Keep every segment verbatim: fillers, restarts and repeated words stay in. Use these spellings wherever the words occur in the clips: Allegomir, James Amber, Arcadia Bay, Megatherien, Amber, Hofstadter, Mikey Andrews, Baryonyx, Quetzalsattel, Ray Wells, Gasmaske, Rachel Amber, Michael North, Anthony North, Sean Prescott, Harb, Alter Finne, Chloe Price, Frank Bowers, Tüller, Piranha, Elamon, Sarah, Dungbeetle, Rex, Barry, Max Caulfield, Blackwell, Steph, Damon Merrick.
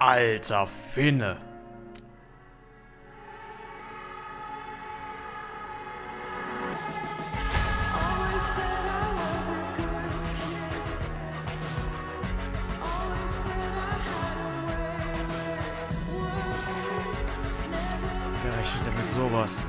Alter Finne. Wer rechnet denn mit sowas?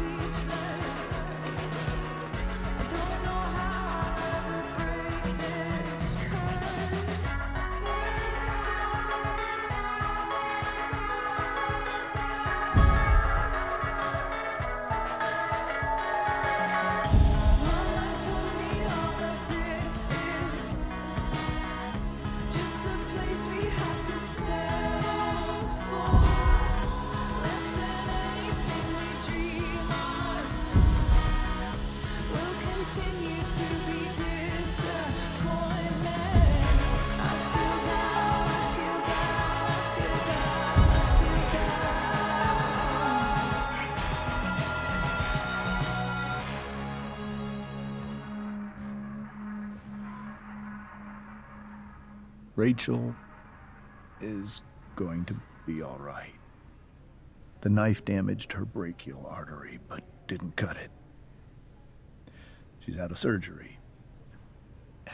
Rachel is going to be all right. The knife damaged her brachial artery, but didn't cut it. She's out of surgery,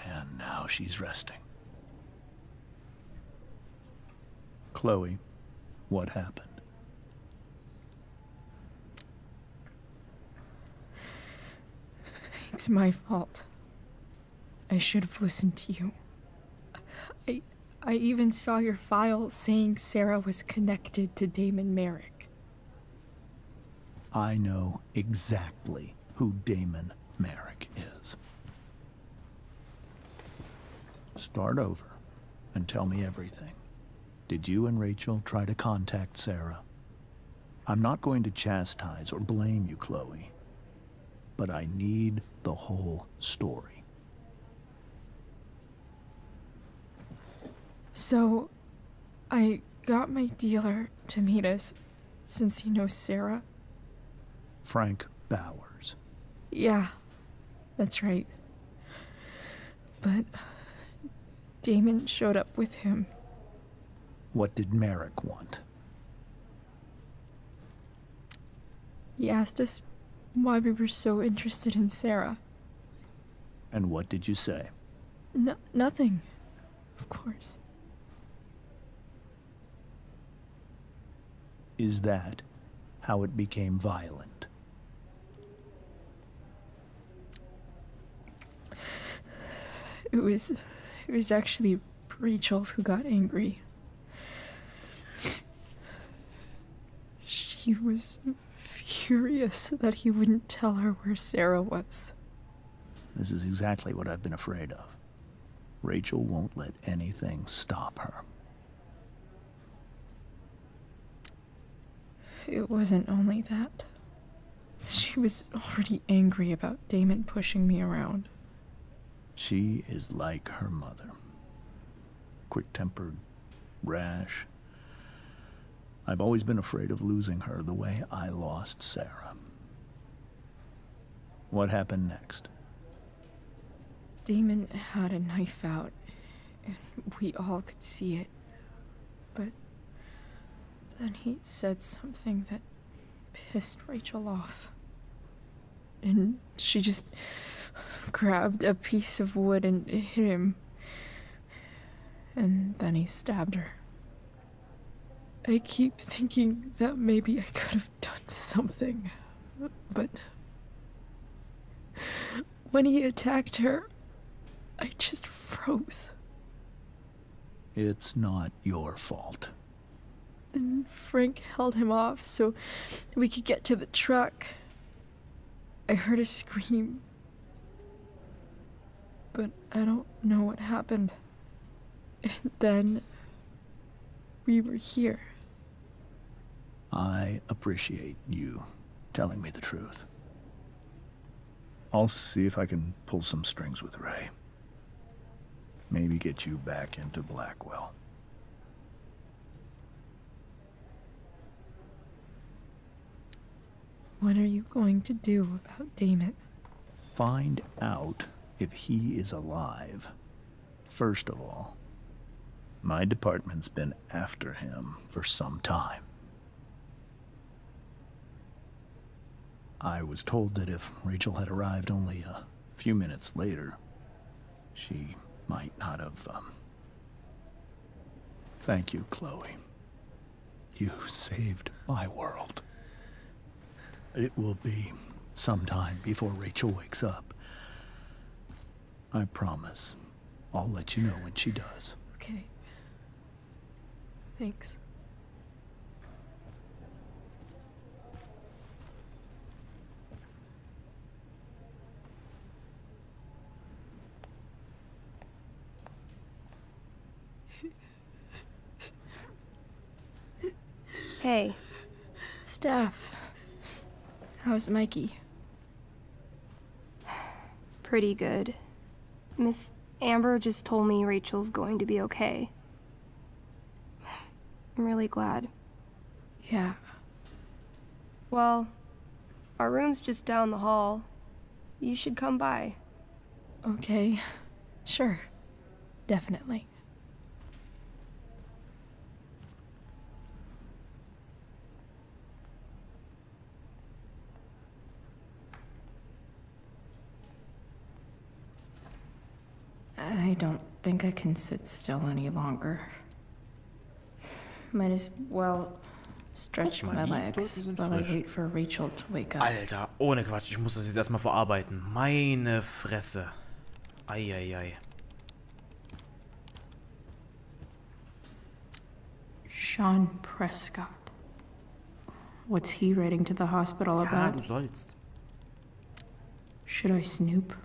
and now she's resting. Chloe, what happened? It's my fault. I should have listened to you. I, I even saw your file saying Sarah was connected to Damon Merrick. I know exactly who Damon Merrick is. Start over and tell me everything. Did you and Rachel try to contact Sarah? I'm not going to chastise or blame you, Chloe, but I need the whole story. So, I got my dealer to meet us, since he knows Sarah. Frank Bowers. Yeah, that's right. But Damon showed up with him. What did Merrick want? He asked us why we were so interested in Sarah. And what did you say? No, nothing, of course. Is that how it became violent? It was, it was actually Rachel who got angry. She was furious that he wouldn't tell her where Sarah was. This is exactly what I've been afraid of. Rachel won't let anything stop her. It wasn't only that. She was already angry about Damon pushing me around. She is like her mother. Quick-tempered, rash. I've always been afraid of losing her the way I lost Sarah. What happened next? Damon had a knife out, and we all could see it. But then he said something that pissed Rachel off. And she just grabbed a piece of wood and hit him. And then he stabbed her. I keep thinking that maybe I could have done something. But when he attacked her, I just froze. It's not your fault. And Frank held him off so we could get to the truck. I heard a scream, but I don't know what happened. And then we were here. I appreciate you telling me the truth. I'll see if I can pull some strings with Ray. Maybe get you back into Blackwell. What are you going to do about Damon? Find out if he is alive, first of all. My department's been after him for some time. I was told that if Rachel had arrived only a few minutes later, she might not have, um... Thank you, Chloe. You saved my world. It will be some time before Rachel wakes up. I promise. I'll let you know when she does. Okay. Thanks. Hey. Steph. How's Mikey? Pretty good. Miss Amber just told me Rachel's going to be okay. I'm really glad. Yeah. Well, our room's just down the hall. You should come by. Okay. Sure. Definitely. I don't think I can sit still any longer. Might as well stretch my legs while I wait for Rachel to wake up. Alter, ohne Quatsch, ich muss das jetzt erstmal verarbeiten. Meine Fresse. Eieiei. Sean Prescott. What's he writing to the hospital about? Ja, du sollst. Should I snoop?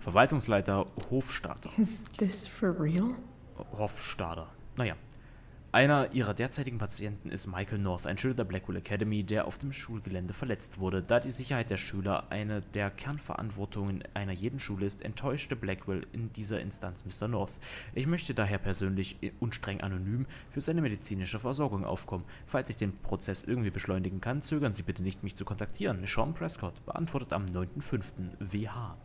Verwaltungsleiter Hofstadter. Is this for real? Hofstadter. Naja. Einer ihrer derzeitigen Patienten ist Michael North, ein Schüler der Blackwell Academy, der auf dem Schulgelände verletzt wurde. Da die Sicherheit der Schüler eine der Kernverantwortungen einer jeden Schule ist, enttäuschte Blackwell in dieser Instanz Mister North. Ich möchte daher persönlich und streng anonym für seine medizinische Versorgung aufkommen. Falls ich den Prozess irgendwie beschleunigen kann, zögern Sie bitte nicht, mich zu kontaktieren. Sean Prescott, beantwortet am neunten fünften W H.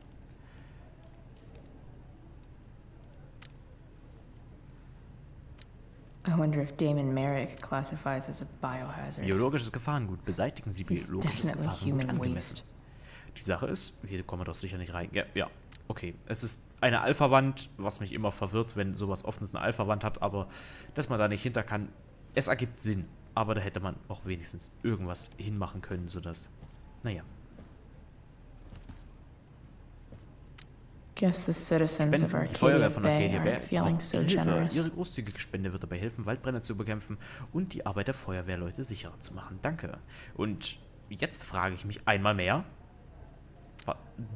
I wonder if Damon Merrick classifies as a biohazard. Biologisches Gefahrengut. Beseitigen Sie biologisches Gefahrengut angemessen. Die Sache ist, hier kommen wir doch sicher nicht rein. Ja, ja. Okay. Es ist eine Alpha-Wand, was mich immer verwirrt, wenn sowas oftens eine Alpha-Wand hat, aber dass man da nicht hinter kann, es ergibt Sinn. Aber da hätte man auch wenigstens irgendwas hinmachen können, sodass. Naja. Guess the citizens of Arcadia Bay aren't feeling so generous. Ihre großzügige Spende wird dabei helfen, Waldbrände zu bekämpfen und die Arbeit der Feuerwehrleute sicherer zu machen. Danke. Und jetzt frage ich mich einmal mehr,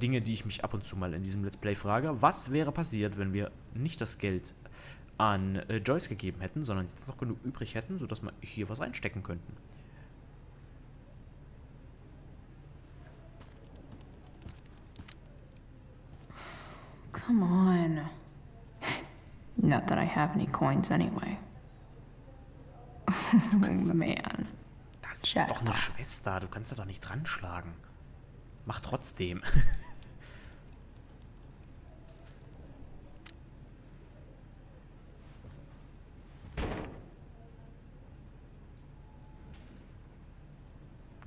Dinge, die ich mich ab und zu mal in diesem Let's Play frage, was wäre passiert, wenn wir nicht das Geld an äh, Joyce gegeben hätten, sondern jetzt noch genug übrig hätten, sodass wir hier was einstecken könnten? Come on. Not that I have any coins anyway. Oh man. Das ist doch eine Schwester. Du kannst da doch nicht dran schlagen. Mach trotzdem.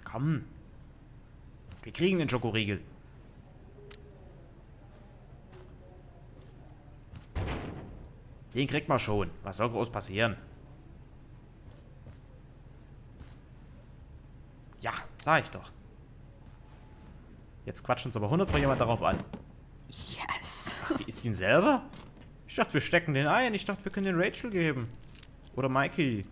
Komm. Wir kriegen den Schokoriegel. Den kriegt man schon. Was soll groß passieren? Ja, sag ich doch. Jetzt quatscht uns aber hundertmal jemand darauf an. Yes. Ach, die ist ihn selber? Ich dachte, wir stecken den ein. Ich dachte, wir können den Rachel geben. Oder Mikey.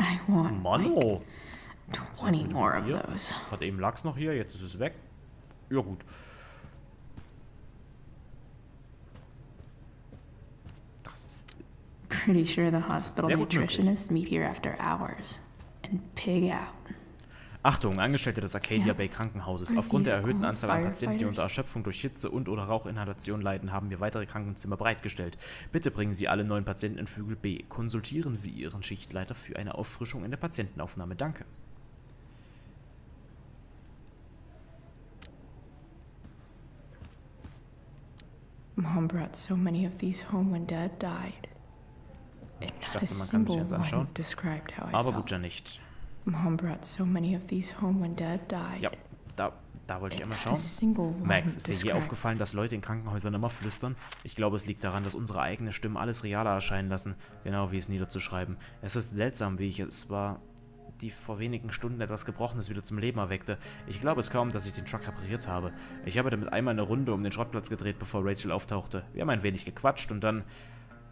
I want Mano. zwanzig more of those. Gerade eben lag's noch hier, jetzt ist es weg. Ja gut. Pretty sure the hospital nutritionists meet here after hours and pig out. Achtung, Angestellte des Arcadia Bay Krankenhauses. Aufgrund der erhöhten Anzahl an Patienten, die unter Erschöpfung durch Hitze und oder Rauchinhalation leiden, haben wir weitere Krankenzimmer bereitgestellt. Bitte bringen Sie alle neuen Patienten in Flügel B. Konsultieren Sie Ihren Schichtleiter für eine Auffrischung in der Patientenaufnahme. Danke. Mom brought so many of these home when Dad died. And not a single one described how I felt. Aber gut, ja nicht. Mom brought so many of these home when Dad died. Ja, da, da wollte ich einmal schauen. Max, ist dir je aufgefallen, dass Leute in Krankenhäusern immer flüstern? Ich glaube, es liegt daran, dass unsere eigenen Stimmen alles realer erscheinen lassen, genau wie es niederzuschreiben. Es ist seltsam, wie ich es war, die vor wenigen Stunden etwas Gebrochenes wieder zum Leben erweckte. Ich glaube es kaum, dass ich den Truck repariert habe. Ich habe damit einmal eine Runde um den Schrottplatz gedreht, bevor Rachel auftauchte. Wir haben ein wenig gequatscht und dann...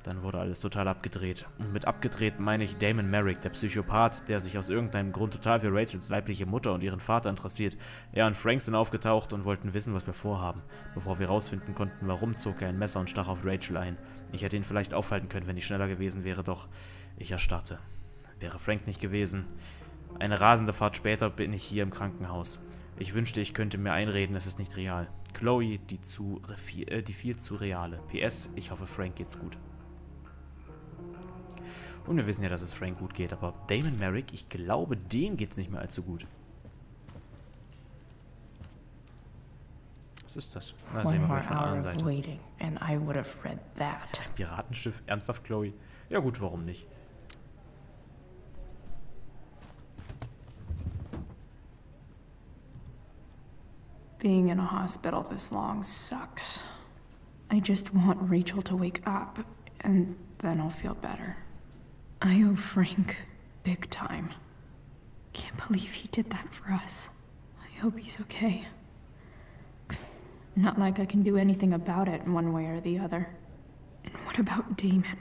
Dann wurde alles total abgedreht. Und mit abgedreht meine ich Damon Merrick, der Psychopath, der sich aus irgendeinem Grund total für Rachels leibliche Mutter und ihren Vater interessiert. Er und Frank sind aufgetaucht und wollten wissen, was wir vorhaben. Bevor wir rausfinden konnten, warum, zog er ein Messer und stach auf Rachel ein. Ich hätte ihn vielleicht aufhalten können, wenn ich schneller gewesen wäre, doch ich erstarrte. Wäre Frank nicht gewesen. Eine rasende Fahrt später bin ich hier im Krankenhaus. Ich wünschte, ich könnte mir einreden, es ist nicht real. Chloe, die, zu, äh, die viel zu reale. P S, ich hoffe, Frank geht's gut. Und wir wissen ja, dass es Frank gut geht, aber Damon Merrick, ich glaube, dem geht's nicht mehr allzu gut. Was ist das? Na, sehen wir mal von der anderen Seite. Piratenschiff? Ernsthaft, Chloe? Ja gut, warum nicht? Being in a hospital this long sucks. I just want Rachel to wake up and then I'll feel better. I owe Frank big time. Can't believe he did that for us. I hope he's okay. Not like I can do anything about it one way or the other. And what about Damon?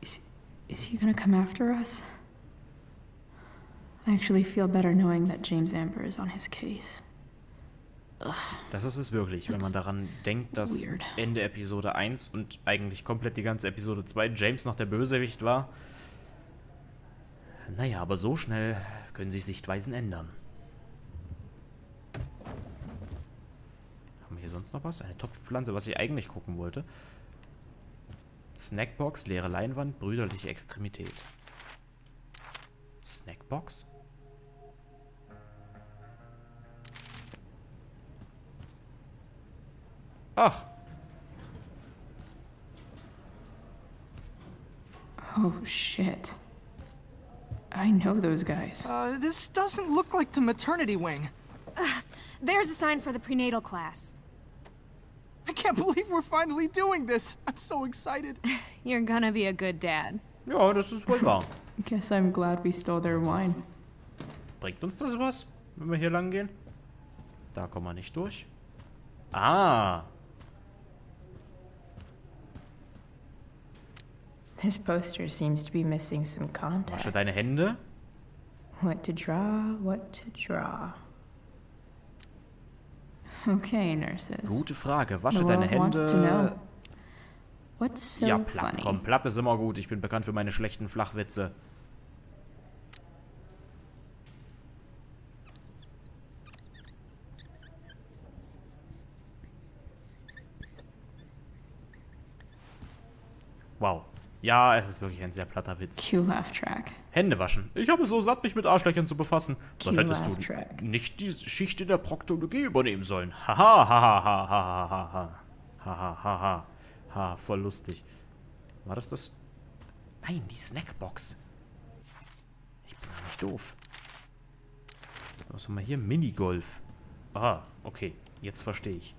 Is, is he gonna come after us? I actually feel better knowing that James Amber is on his case. Das ist es wirklich, wenn man daran denkt, dass Ende Episode eins und eigentlich komplett die ganze Episode zwei James noch der Bösewicht war. Naja, aber so schnell können sich Sichtweisen ändern. Haben wir hier sonst noch was? Eine Topfpflanze, was ich eigentlich gucken wollte. Snackbox, leere Leinwand, brüderliche Extremität. Snackbox? Ach. Oh shit. I know those guys. Uh, this doesn't look like the maternity wing. Uh, there's a sign for the prenatal class. I can't believe we're finally doing this. I'm so excited. You're gonna be a good dad. Ja, das ist wohl wahr. Guess I'm glad we stole their wine. Bringt uns das was, wenn wir hier lang gehen? Da kommen wir nicht durch. Ah. This poster seems to be missing some context. Wasche deine Hände. What to draw, what to draw. Okay, nurses. Gute Frage. Wasche deine Hände. What's so ja, platt. Funny? Komm, platt ist immer gut. Ich bin bekannt für meine schlechten Flachwitze. Wow. Ja, es ist wirklich ein sehr platter Witz. Q-Laugh-Track. Hände waschen. Ich habe es so satt, mich mit Arschlöchern zu befassen. Dann hättest du nicht die Schicht in der Proktologie übernehmen sollen. Haha, haha, haha, haha, haha, haha, haha, voll lustig. War das das? Nein, die Snackbox. Ich bin ja nicht doof. Was haben wir hier? Minigolf. Ah, okay. Jetzt verstehe ich.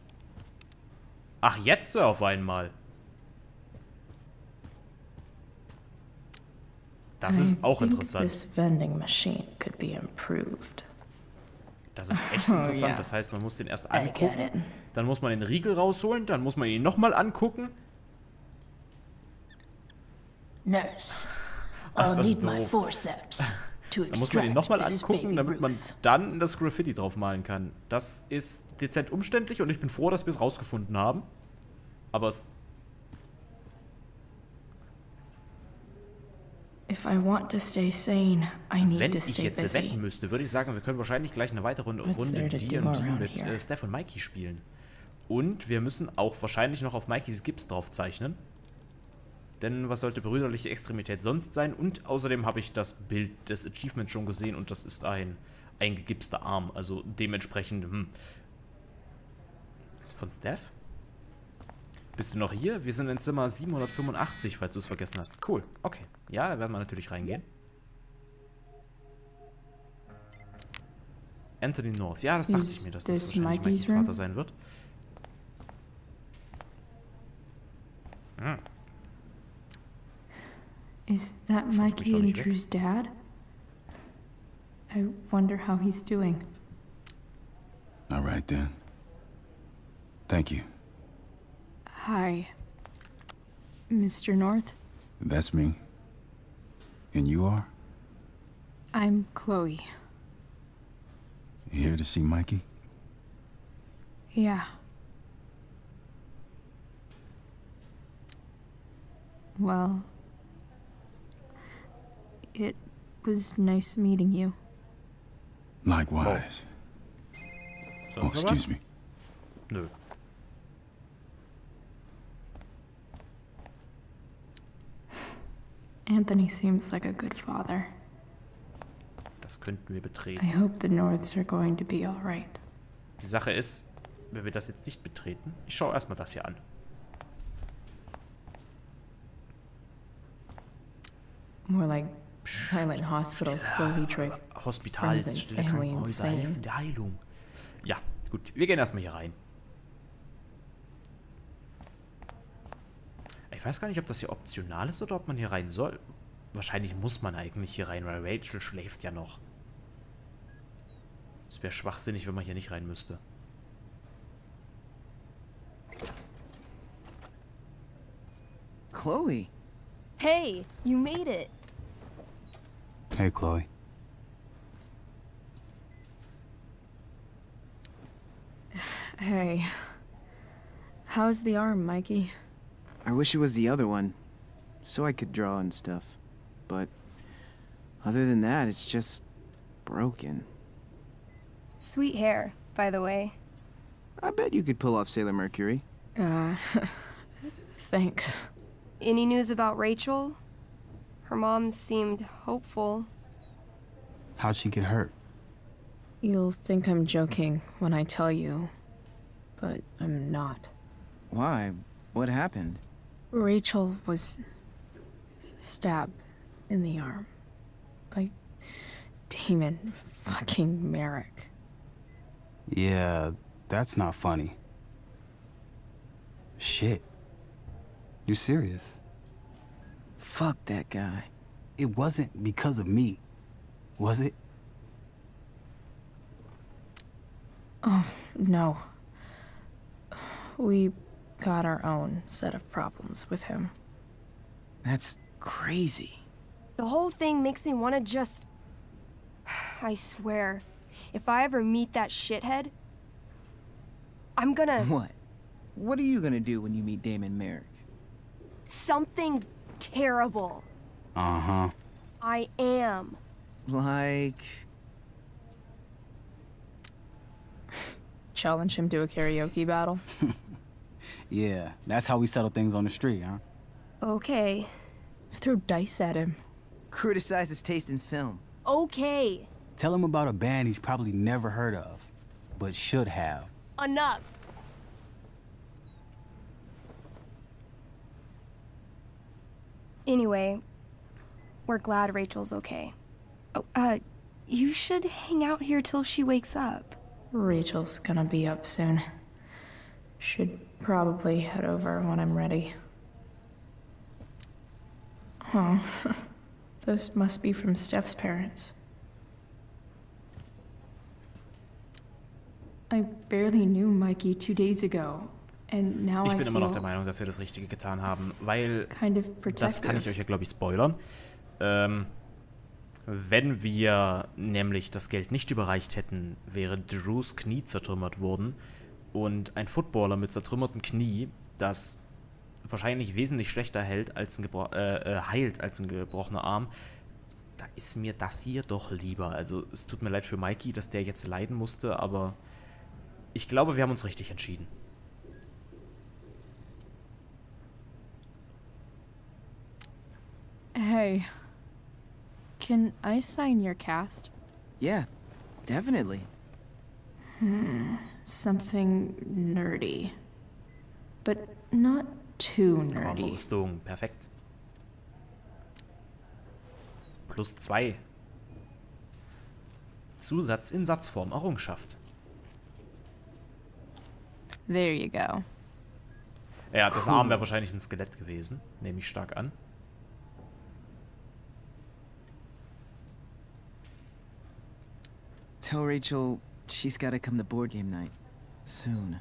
Ach, jetzt auf einmal. Das ist auch interessant. Das ist echt interessant. Das heißt, man muss den erst angucken, dann muss man den Riegel rausholen, dann muss man ihn nochmal angucken. Nurse, I'll need my forceps to extract this baby Ruth. Dann muss man ihn nochmal angucken, damit man dann das Graffiti draufmalen kann. Das ist dezent umständlich und ich bin froh, dass wir es rausgefunden haben. Aber es... Wenn ich jetzt wetten müsste, würde ich sagen, wir können wahrscheinlich gleich eine weitere Runde D und D mit äh, Steph und Mikey spielen. Und wir müssen auch wahrscheinlich noch auf Mikeys Gips drauf zeichnen. Denn was sollte brüderliche Extremität sonst sein? Und außerdem habe ich das Bild des Achievements schon gesehen und das ist ein eingegipster Arm. Also dementsprechend, hm. Ist von Steph? Bist du noch hier? Wir sind in Zimmer siebenhundertfünfundachtzig, falls du es vergessen hast. Cool, okay. Ja, da werden wir natürlich reingehen. Anthony North. Ja, das dachte ich mir, dass das wahrscheinlich Mikeys Vater sein wird. Hm. Is that Mikey Andrews' dad? I wonder how he's doing. All right then. Thank you. Hi, Mister North. That's me. And you are? I'm Chloe. Here to see Mikey? Yeah. Well, it was nice meeting you. Likewise. Oh, oh excuse me. No. Anthony seems like a good father. Das könnten wir betreten. I hope the Norths are going to be all right. Die Sache ist, wenn wir das jetzt nicht betreten, ich schaue erstmal das hier an. More like silent hospitals slowly drive. Hospitals, stille Krankenhäuser, helfen der Heilung. Ja, gut, wir gehen erstmal hier rein. Ich weiß gar nicht, ob das hier optional ist oder ob man hier rein soll. Wahrscheinlich muss man eigentlich hier rein, weil Rachel schläft ja noch. Es wäre schwachsinnig, wenn man hier nicht rein müsste. Chloe! Hey, you made it! Hey, Chloe. Hey. How's the arm, Mikey? I wish it was the other one, so I could draw and stuff. But other than that, it's just broken. Sweet hair, by the way. I bet you could pull off Sailor Mercury. Uh, thanks. Any news about Rachel? Her mom seemed hopeful. How'd she get hurt? You'll think I'm joking when I tell you, but I'm not. Why? What happened? Rachel was stabbed in the arm by Damon fucking Merrick. Yeah, that's not funny. Shit. You serious? Fuck that guy. It wasn't because of me, was it? Oh, no. We got our own set of problems with him. That's crazy. The whole thing makes me want to just... I swear, if I ever meet that shithead, I'm gonna... What? What are you gonna do when you meet Damon Merrick? Something terrible. Uh-huh. I am. Like... Challenge him to a karaoke battle? Yeah, that's how we settle things on the street, huh? Okay. Throw dice at him. Criticize his taste in film. Okay. Tell him about a band he's probably never heard of, but should have. Enough. Anyway, we're glad Rachel's okay. Oh, uh, you should hang out here till she wakes up. Rachel's gonna be up soon. Should probably head over when I'm ready. Oh, those must be from Steph's parents. I barely knew Mikey two days ago, and now I feel. Ich bin immer noch der Meinung, dass wir das Richtige getan haben, weil kind of das kann ich euch ja, glaube ich, spoilern. Ähm, wenn wir nämlich das Geld nicht überreicht hätten, wäre Drews Knie zertrümmert worden. Und ein Footballer mit zertrümmertem Knie, das wahrscheinlich wesentlich schlechter hält als ein Gebro äh, heilt als ein gebrochener Arm, da ist mir das hier doch lieber. Also es tut mir leid für Mikey, dass der jetzt leiden musste, aber ich glaube, wir haben uns richtig entschieden. Hey, can I sign your cast? Yeah, definitely. Hmm. Something nerdy, but Not too nerdy. Oh, Rüstung, perfekt. Plus zwei. Zusatz in Satzform, Errungenschaft. There you go. Ja, das cool. Arm wäre wahrscheinlich ein Skelett gewesen, nehme ich stark an. Tell Rachel she's got to come to board game night soon.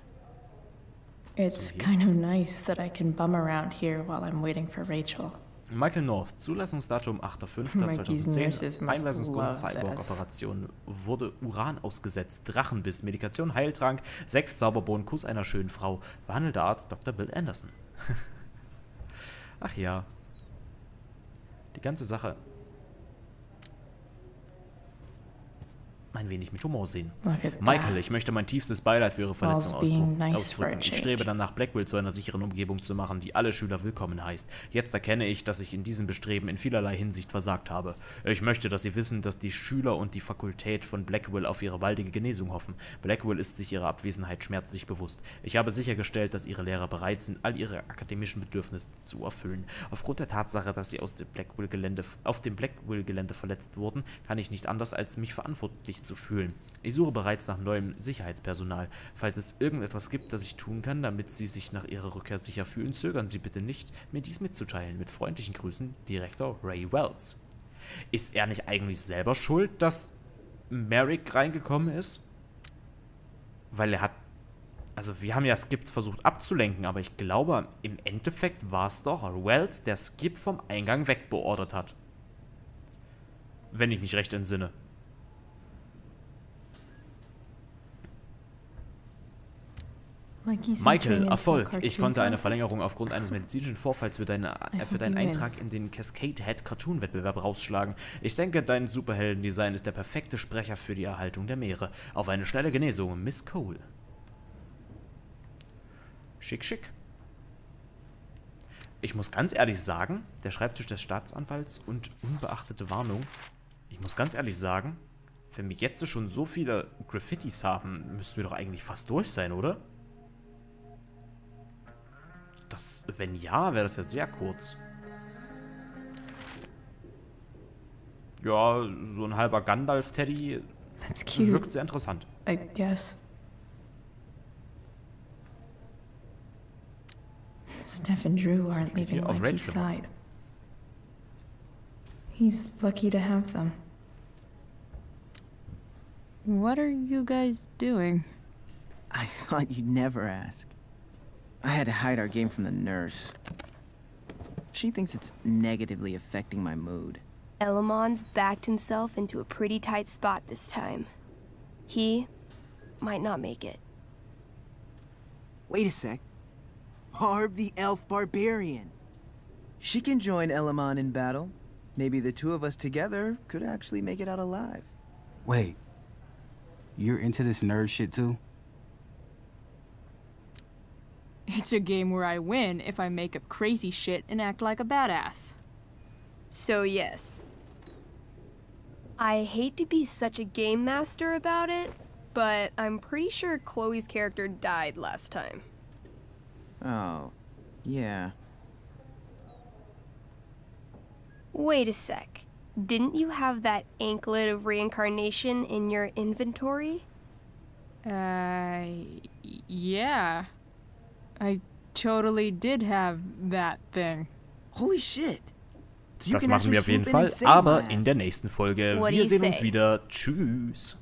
It's kind of nice that I can bum around here while I'm waiting for Rachel. Michael North, Zulassungsdatum achter fünfter zweitausendzehn, Einweisungsgrund Cyborg-Operation, wurde Uran ausgesetzt, Drachenbiss, Medikation, Heiltrank, sechs Zauberbohnen, Kuss einer schönen Frau, behandelnder Arzt Doktor Bill Anderson. Ach ja. Die ganze Sache. Ein wenig mit Humor sehen. Michael, ich möchte mein tiefstes Beileid für Ihre Verletzung ausdrücken. Ich strebe danach, Blackwell zu einer sicheren Umgebung zu machen, die alle Schüler willkommen heißt. Jetzt erkenne ich, dass ich in diesem Bestreben in vielerlei Hinsicht versagt habe. Ich möchte, dass Sie wissen, dass die Schüler und die Fakultät von Blackwell auf ihre baldige Genesung hoffen. Blackwell ist sich ihrer Abwesenheit schmerzlich bewusst. Ich habe sichergestellt, dass Ihre Lehrer bereit sind, all ihre akademischen Bedürfnisse zu erfüllen. Aufgrund der Tatsache, dass Sie aus dem Blackwell-Gelände, auf dem Blackwell-Gelände verletzt wurden, kann ich nicht anders, als mich verantwortlich zu fühlen. Ich suche bereits nach neuem Sicherheitspersonal. Falls es irgendetwas gibt, das ich tun kann, damit Sie sich nach Ihrer Rückkehr sicher fühlen, zögern Sie bitte nicht, mir dies mitzuteilen. Mit freundlichen Grüßen, Direktor Ray Wells. Ist er nicht eigentlich selber schuld, dass Merrick reingekommen ist? Weil er hat... Also wir haben ja Skip versucht abzulenken, aber ich glaube, im Endeffekt war es doch Wells, der Skip vom Eingang wegbeordert hat. Wenn ich mich recht entsinne. Michael, Erfolg. Ich konnte eine Verlängerung aufgrund eines medizinischen Vorfalls für, deine, für deinen Eintrag in den Cascade Head Cartoon Wettbewerb rausschlagen. Ich denke, dein Superheldendesign ist der perfekte Sprecher für die Erhaltung der Meere. Auf eine schnelle Genesung, Miss Cole. Schick, schick. Ich muss ganz ehrlich sagen, der Schreibtisch des Staatsanwalts und unbeachtete Warnung. Ich muss ganz ehrlich sagen, wenn wir jetzt schon so viele Graffitis haben, müssten wir doch eigentlich fast durch sein, oder? Das, wenn ja, wäre das ja sehr kurz. Ja, so ein halber Gandalf-Teddy wirkt sehr interessant. I guess. Steph and Drew aren't leaving Mikey's side. He's lucky to have them. What are you guys doing? I thought you'd never ask. I had to hide our game from the nurse. She thinks it's negatively affecting my mood. Elamon's backed himself into a pretty tight spot this time. He might not make it. Wait a sec. Harb the elf barbarian. She can join Elamon in battle. Maybe the two of us together could actually make it out alive. Wait. You're into this nerd shit too? It's a game where I win if I make up crazy shit and act like a badass. So yes. I hate to be such a game master about it, but I'm pretty sure Chloe's character died last time. Oh, yeah. Wait a sec. Didn't you have that anklet of reincarnation in your inventory? Uh, yeah. I totally did have that thing. Holy shit. Das machen wir auf jeden Fall, aber in der nächsten Folge. Wir sehen uns wieder. Tschüss.